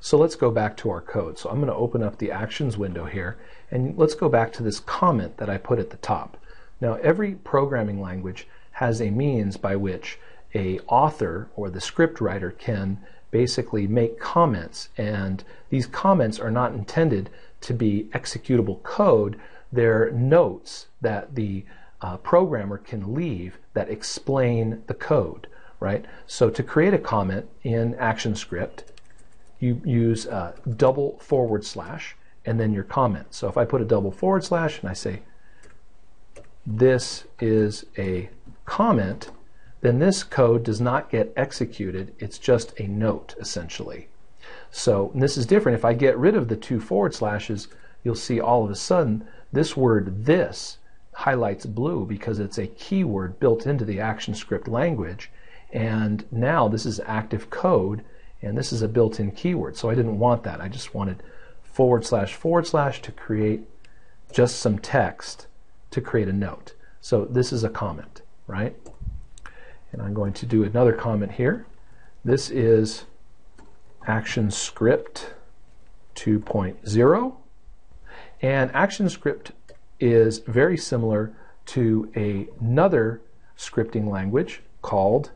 So let's go back to our code. So I'm going to open up the actions window here, and let's go back to this comment that I put at the top. Now, every programming language has a means by which a author or the script writer can basically make comments, and these comments are not intended to be executable code. They're notes that the programmer can leave that explain the code, right? So to create a comment in ActionScript, you use a // and then your comment. So if I put a // and I say this is a comment, then this code does not get executed. It's just a note, essentially. So this is different. If I get rid of the 2 forward slashes, you'll see all of a sudden this word "this" highlights blue because it's a keyword built into the ActionScript language, and now this is active code and this is a built-in keyword. So I didn't want that. I just wanted // to create just some text to create a note. So this is a comment, right? And I'm going to do another comment here. This is ActionScript 2.0, and ActionScript is very similar to another scripting language called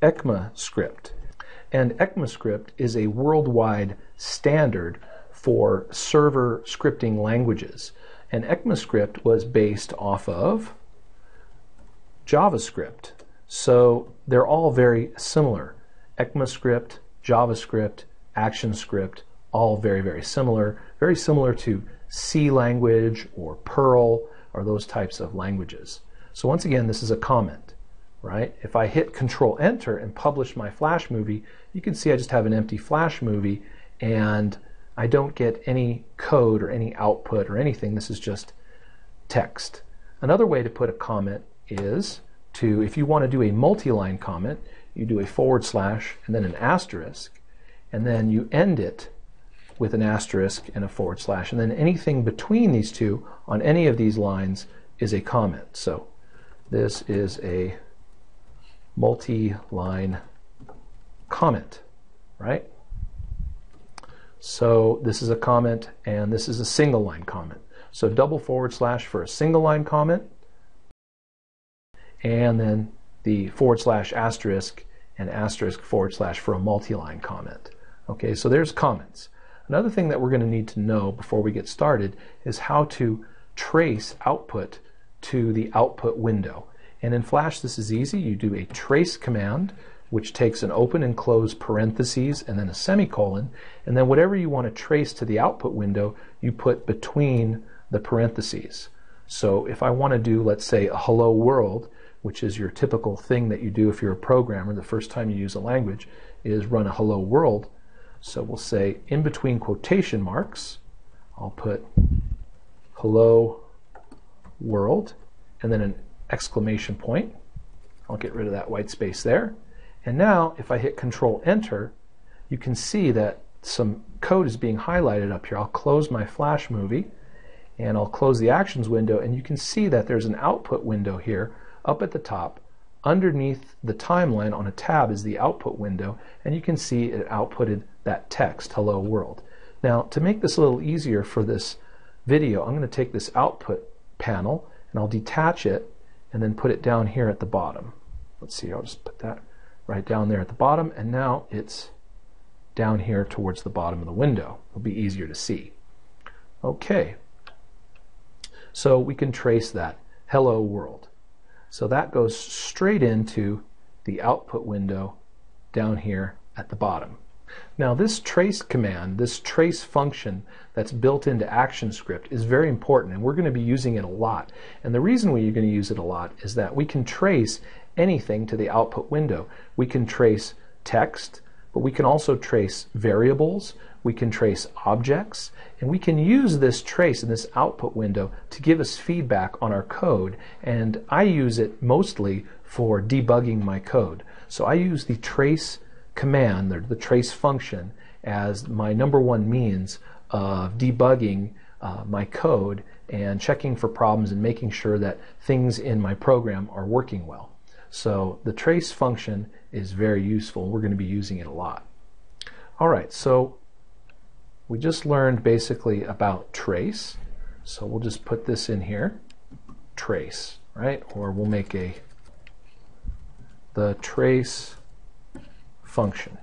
ECMAScript. And ECMAScript is a worldwide standard for server scripting languages. And ECMAScript was based off of JavaScript. So they're all very similar. ECMAScript, JavaScript, ActionScript, all very, very similar. Very similar to C language or Perl or those types of languages. So once again, this is a comment, right? If I hit Control-Enter and publish my Flash movie, you can see I just have an empty Flash movie and I don't get any code or any output or anything. This is just text. Another way to put a comment is to, if you want to do a multi-line comment, you do a / and then an asterisk, and then you end it with an asterisk and a /, and then anything between these two on any of these lines is a comment. So this is a multi-line comment, right? So this is a comment, and this is a single line comment. So // for a single line comment, and then the /* and */ for a multi-line comment. Okay, so there's comments. Another thing that we're going to need to know before we get started is how to trace output to the output window. And in Flash, this is easy. You do a trace command, which takes an open and close parentheses and then a semicolon, and then whatever you want to trace to the output window, you put between the parentheses. So if I want to do, let's say, a hello world, which is your typical thing that you do if you're a programmer, the first time you use a language is run a hello world. So we'll say in between quotation marks, I'll put hello world and then an exclamation point. I'll get rid of that white space there. And now if I hit Control-Enter, you can see that some code is being highlighted up here. I'll close my Flash movie and I'll close the actions window, and you can see that there's an output window here up at the top. Underneath the timeline on a tab is the output window, and you can see it outputted that text, hello world. Now, to make this a little easier for this video, I'm going to take this output panel and I'll detach it and then put it down here at the bottom. Let's see, I'll just put that right down there at the bottom, and now it's down here towards the bottom of the window. It'll be easier to see. Okay, so we can trace that hello world. So that goes straight into the output window down here at the bottom. Now this trace command, this trace function that's built into ActionScript is very important, and we're going to be using it a lot. And the reason we're going to use it a lot is that we can trace anything to the output window. We can trace text, but we can also trace variables, we can trace objects, and we can use this trace in this output window to give us feedback on our code. And I use it mostly for debugging my code. So I use the trace command, or the trace function, as my #1 means of debugging my code and checking for problems and making sure that things in my program are working well. So the trace function is very useful. We're going to be using it a lot. All right, so We just learned basically about trace. So we'll just put this in here, trace, right? Or we'll make the trace function.